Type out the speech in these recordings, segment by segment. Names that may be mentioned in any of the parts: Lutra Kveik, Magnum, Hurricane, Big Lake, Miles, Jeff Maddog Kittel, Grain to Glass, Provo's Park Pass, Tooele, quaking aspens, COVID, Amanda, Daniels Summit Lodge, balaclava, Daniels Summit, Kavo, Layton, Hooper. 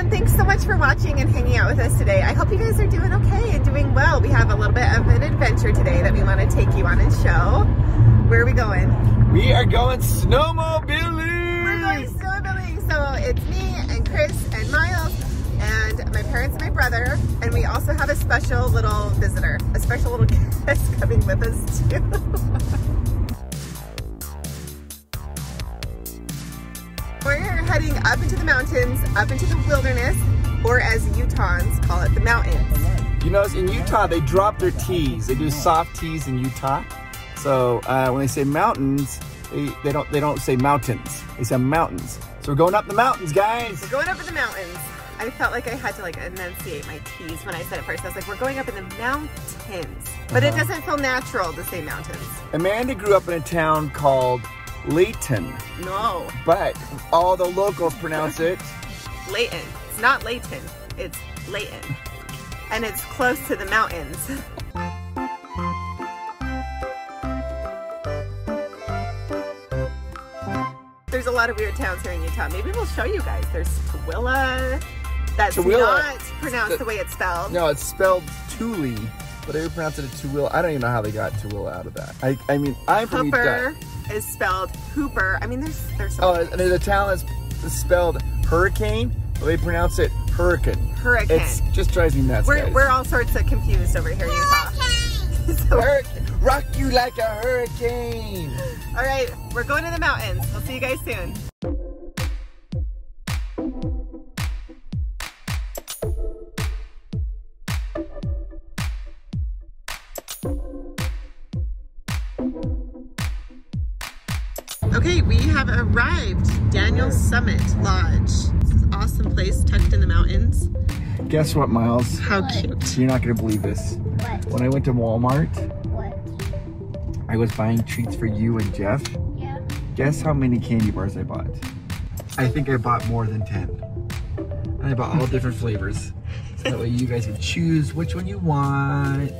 everyone. Thanks so much for watching and hanging out with us today. I hope you guys are doing okay and doing well. We have a little bit of an adventure today that we want to take you on and show. Where are we going? We are going snowmobiling! We're going snowmobiling! So it's me and Chris and Miles and my parents and my brother, and we also have a special little visitor, a special little guest coming with us too. We're heading up into the mountains, up into the wilderness, or as Utahns call it, the mountains. You notice in Utah, they drop their T's. They do soft T's in Utah. So when they say mountains, they don't say mountains. They say mountains. So we're going up the mountains, guys. We're going up in the mountains. I felt like I had to like enunciate my T's when I said it first. I was like, we're going up in the mountains. But it doesn't feel natural to say mountains. Amanda grew up in a town called Layton. No. But all the locals pronounce it Layton. It's not Layton. It's Layton. And it's close to the mountains. There's a lot of weird towns here in Utah. Maybe we'll show you guys. There's Tooele. That's not pronounced the way it's spelled. No, it's spelled Tooele. But they pronounce it as Tooele. I don't even know how they got Tooele out of that. I mean, I'm from Utah. Is spelled Hooper. I mean, there's some. Oh, and there's a town that's spelled Hurricane, but they pronounce it Hurricane. Hurricane. It just drives me nuts. We're all sorts of confused over here in Utah. Rock you like a hurricane. All right, we're going to the mountains. We'll see you guys soon. Okay, we have arrived. Daniels Summit Lodge. This is an awesome place tucked in the mountains. Guess what, Miles? How cute. You're not gonna believe this. What? When I went to Walmart, I was buying treats for you and Jeff. Yeah. Guess how many candy bars I bought? I think I bought more than 10. And I bought all different flavors. So that way you guys can choose which one you want.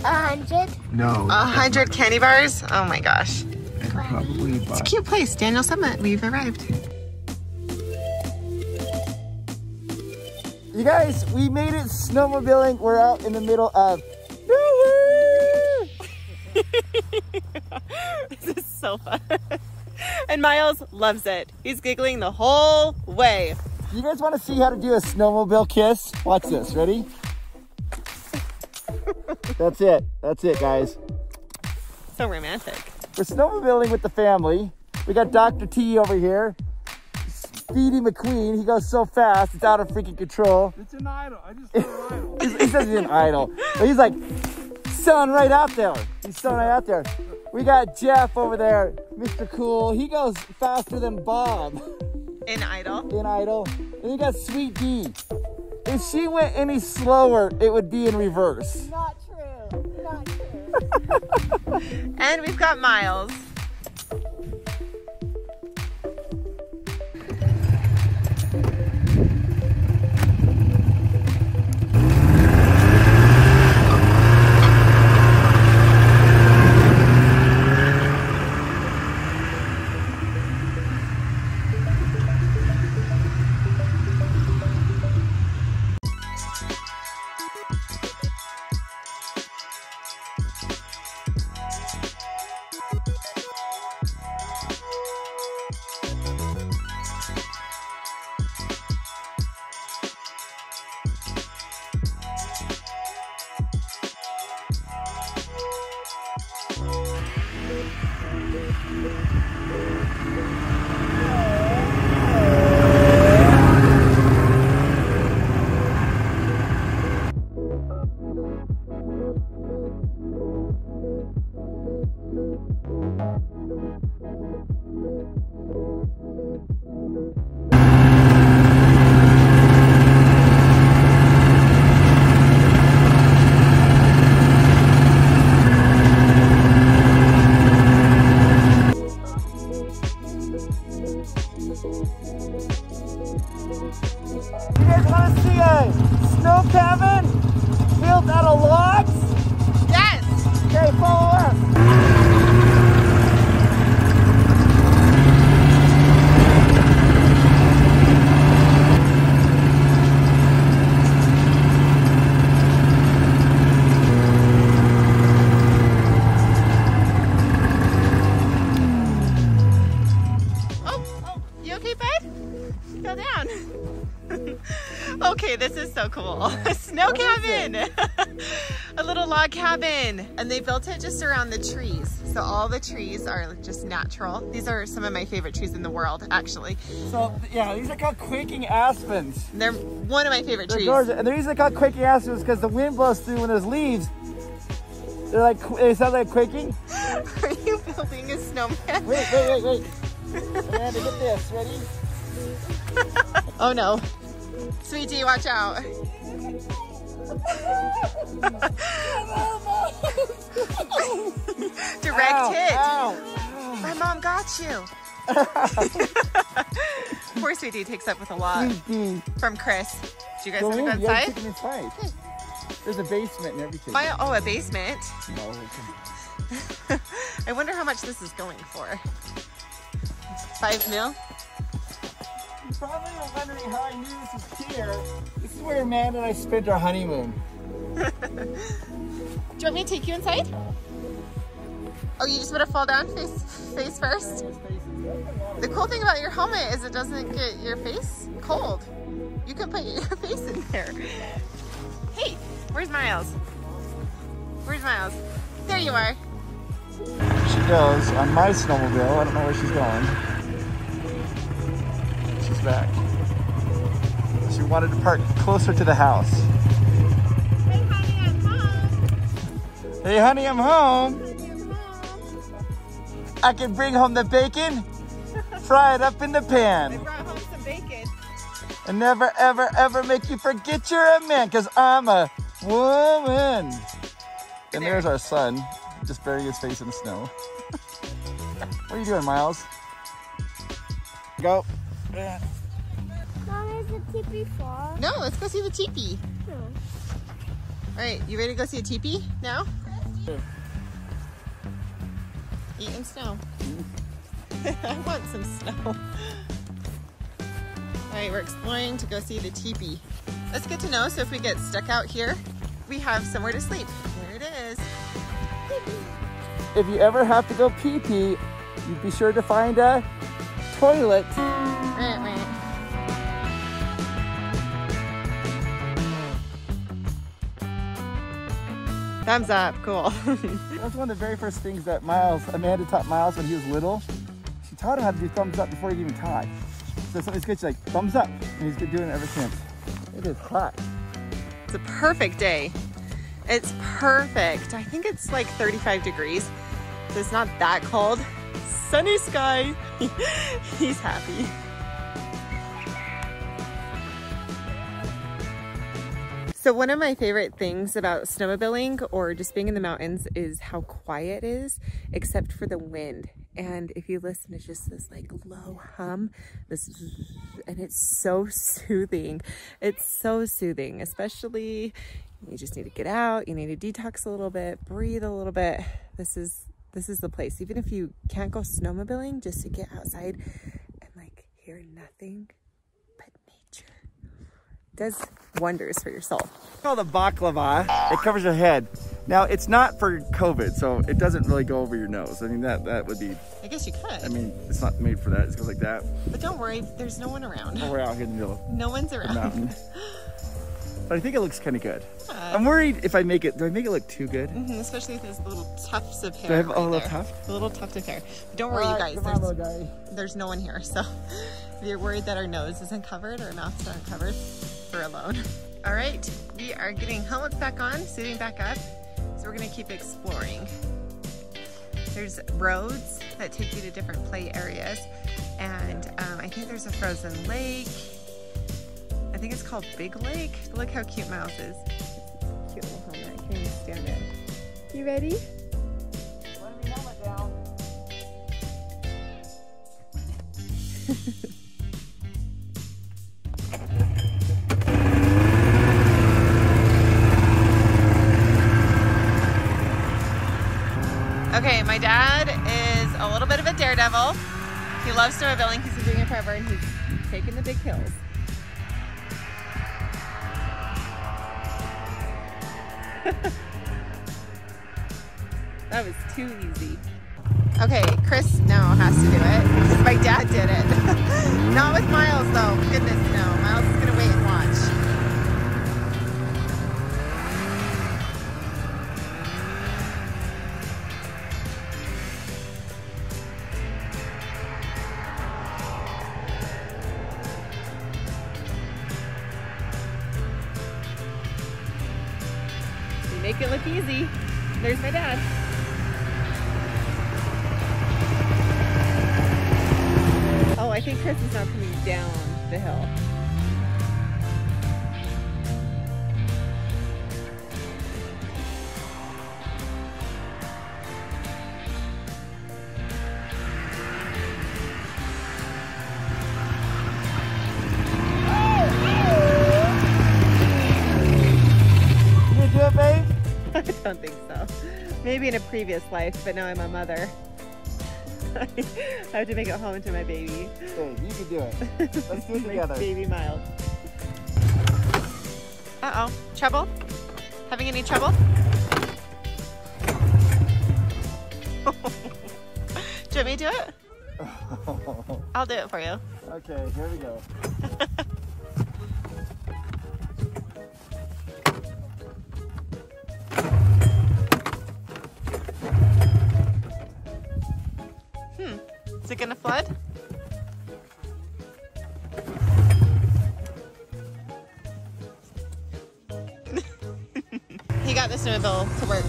100? No. 100 candy bars? Oh my gosh. Probably, it's a cute place, Daniels Summit. We've arrived. You guys, we made it snowmobiling. We're out in the middle of nowhere. This is so fun. And Miles loves it. He's giggling the whole way. You guys want to see how to do a snowmobile kiss? Watch this. Ready? That's it. That's it, guys. So romantic. We're snowmobiling with the family. We got Dr. T over here. Speedy McQueen, he goes so fast, it's out of freaking control. It's an idol, I just throw an idol. He says he's an idol, but he's like, son right out there. He's son right out there. We got Jeff over there, Mr. Cool. He goes faster than Bob. In idol. In idol. And you got Sweet D. If she went any slower, it would be in reverse. Not true, not true. And we've got Miles. Okay, this is so cool. A snow cabin! A little log cabin. And they built it just around the trees. So all the trees are just natural. These are some of my favorite trees in the world, actually. So yeah, these are called quaking aspens. They're one of my favorite trees. Gorgeous. And the reason they're called quaking aspens is because the wind blows through when there's leaves. They're like, they sound like quaking. Are you building a snowman? Wait, wait, wait, wait. Amanda, get this, ready? Oh no. Sweetie, watch out. Direct hit. Ow. My mom got you. Poor Sweetie takes up with a lot. From Chris. Do you guys want to go inside? Yeah, inside. Okay. There's a basement and everything. Oh, a basement? No. I wonder how much this is going for. 5 mil? You probably were wondering how I knew this was here. This is where Amanda and I spent our honeymoon. Do you want me to take you inside? Oh, you just want to fall down face first? The cool thing about your helmet is it doesn't get your face cold. You can put your face in there. Hey, where's Miles? Where's Miles? There you are. She goes on my snowmobile. I don't know where she's going. She's back. She wanted to park closer to the house. Hey, honey, I'm home. Hey, honey, I'm home. Honey, I'm home. I can bring home the bacon, fry it up in the pan. I brought home some bacon. And never, ever, ever make you forget you're a man, because I'm a woman. And there's our son, just burying his face in the snow. What are you doing, Miles? Go. Yeah. Mom, is the teepee full? No, let's go see the teepee. No. All right, you ready to go see a teepee now? Sure. Eating snow. I want some snow. All right, we're exploring to go see the teepee. Let's get to know, so if we get stuck out here, we have somewhere to sleep. There it is. If you ever have to go pee-pee, you'd be sure to find a toilet. Thumbs up, cool. That's one of the very first things that Amanda taught Miles when he was little. She taught him how to do thumbs up before he even taught. So something's good, she's like, thumbs up. And he's been doing it ever since. It is hot. It's a perfect day. It's perfect. I think it's like 35 degrees. So it's not that cold. Sunny sky. He's happy. So one of my favorite things about snowmobiling or just being in the mountains is how quiet it is, except for the wind. And if you listen, it's just this like low hum, this zzz, and it's so soothing. It's so soothing, especially you just need to get out, you need to detox a little bit, breathe a little bit. This is the place. Even if you can't go snowmobiling, just to get outside and like hear nothing but nature. It does wonders for your soul. It's called a balaclava. It covers your head. Now, it's not for COVID, so it doesn't really go over your nose. I mean, that would be... I guess you could. I mean, it's not made for that. It goes like that. But don't worry, there's no one around. Oh, we're out here in the middle of no one's around. The mountain. But I think it looks kind of good. I'm worried if I make it... Do I make it look too good? Mm-hmm, especially with those little tufts of hair. Do I have a little tuft? A little tuft of hair. But don't worry, you guys. There's no one here, so... If you're worried that our nose isn't covered or our mouths aren't covered, we're alone. All right, we are getting helmets back on, suiting back up. So we're gonna keep exploring. There's roads that take you to different play areas, and I think there's a frozen lake. I think it's called Big Lake. Look how cute Miles is. Cute little helmet. Can you stand it? You ready? Let me helmet down. Okay, my dad is a little bit of a daredevil. He loves snowmobiling because he's doing it forever and he's taking the big hills. That was too easy. Okay, Chris now has to do it, because my dad did it. Not with Miles though, goodness no. Miles is gonna wait and watch. Make it look easy. There's my dad. Oh, I think Chris is now coming down the hill. I don't think so. Maybe in a previous life, but now I'm a mother. I have to make it home to my baby. Hey, you can do it. Let's do it together. Baby Miles. Uh-oh. Trouble? Having any trouble? Do you want me to do it? I'll do it for you. Okay, here we go. Is it gonna flood? He got the snowmobile to work.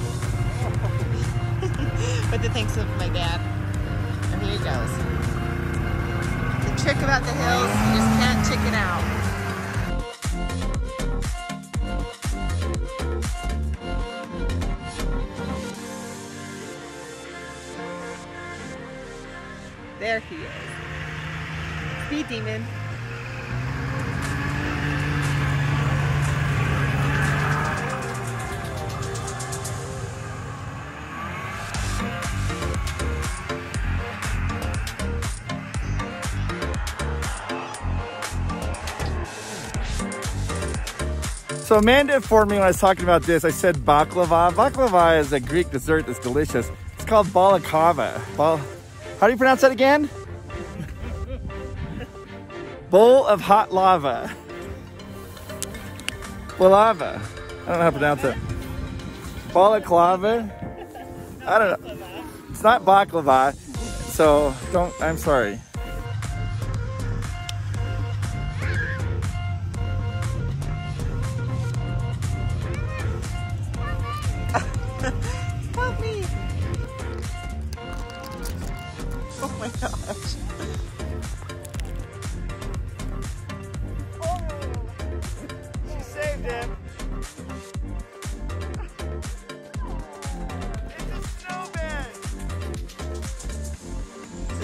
With the thanks of my dad. And here he goes. The trick about the hills, you just can't chicken out. There he is. Speed demon. So Amanda informed me when I was talking about this, I said baklava. Baklava is a Greek dessert that's delicious. It's called balaclava. How do you pronounce that again? Bowl of hot lava. Balava. I don't know how to pronounce it. Balaclava. I don't know. It's not baklava. So don't, I'm sorry.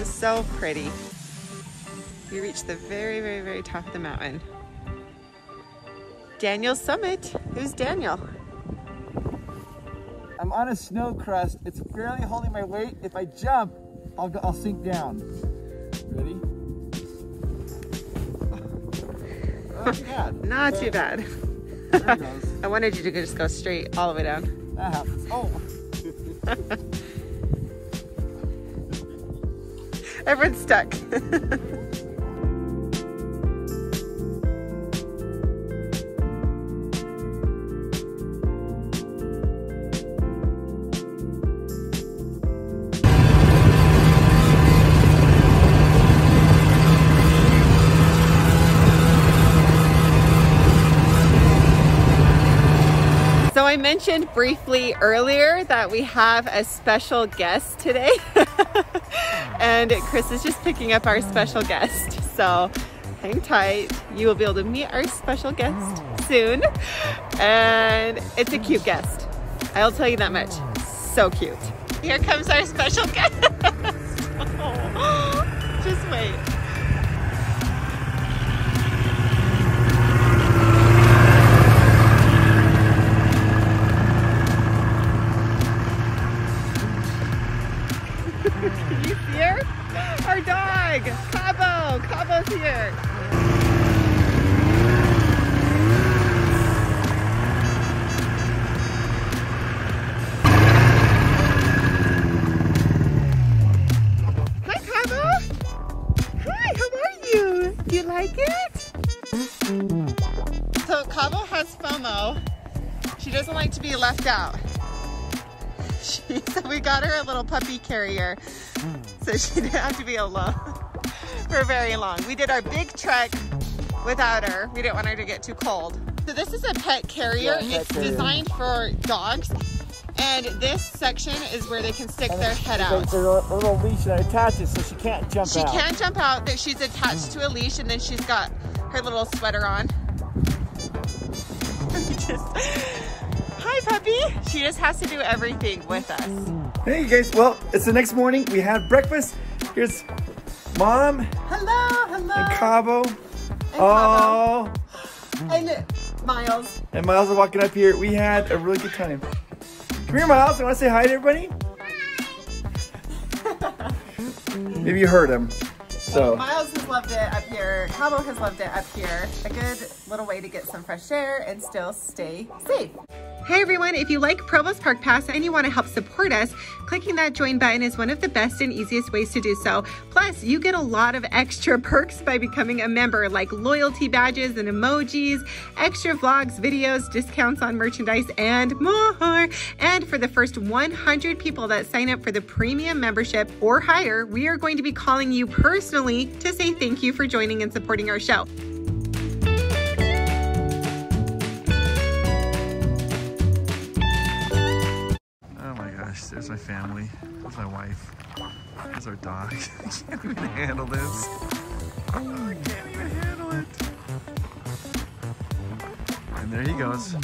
So pretty. We reached the very, very, very top of the mountain. Daniels Summit. Who's Daniel? I'm on a snow crust. It's barely holding my weight. If I jump, I'll sink down. Ready? Oh, not too bad. Not too bad. There it goes. I wanted you to just go straight all the way down. That happens. Oh. Everyone's stuck. So I mentioned briefly earlier that we have a special guest today. And Chris is just picking up our special guest. So hang tight. You will be able to meet our special guest soon. And it's a cute guest. I'll tell you that much. So cute. Here comes our special guest. Oh, just wait. Our dog, Kavo. Kavo's here. So Kavo has FOMO. She doesn't like to be left out. So we got her a little puppy carrier so she didn't have to be alone for very long. We did our big trek without her. We didn't want her to get too cold. So this is a pet carrier. Designed for dogs. And this section is where they can stick their head out. There's a little leash that attaches so she can't jump out. She can't jump out, but she's attached to a leash, and then she's got her little sweater on. Hi puppy! She just has to do everything with us. Hey you guys, well, it's the next morning. We had breakfast. Here's Mom. Hello, hello. And Kavo. Oh. And Miles. And Miles are walking up here. We had a really good time. Come here, Miles. You want to say hi to everybody? Hi. Maybe you heard him. So Miles has loved it up here. Kavo has loved it up here. A good little way to get some fresh air and still stay safe. Hey everyone, if you like Provo's Park Pass and you want to help support us, clicking that join button is one of the best and easiest ways to do so. Plus, you get a lot of extra perks by becoming a member, like loyalty badges and emojis, extra vlogs, videos, discounts on merchandise, and more. And for the first 100 people that sign up for the premium membership or higher, we are going to be calling you personally to say thank you for joining and supporting our show. Oh my gosh, there's my family, there's my wife, there's our dog. I can't even handle this. I can't even handle it. And there he goes.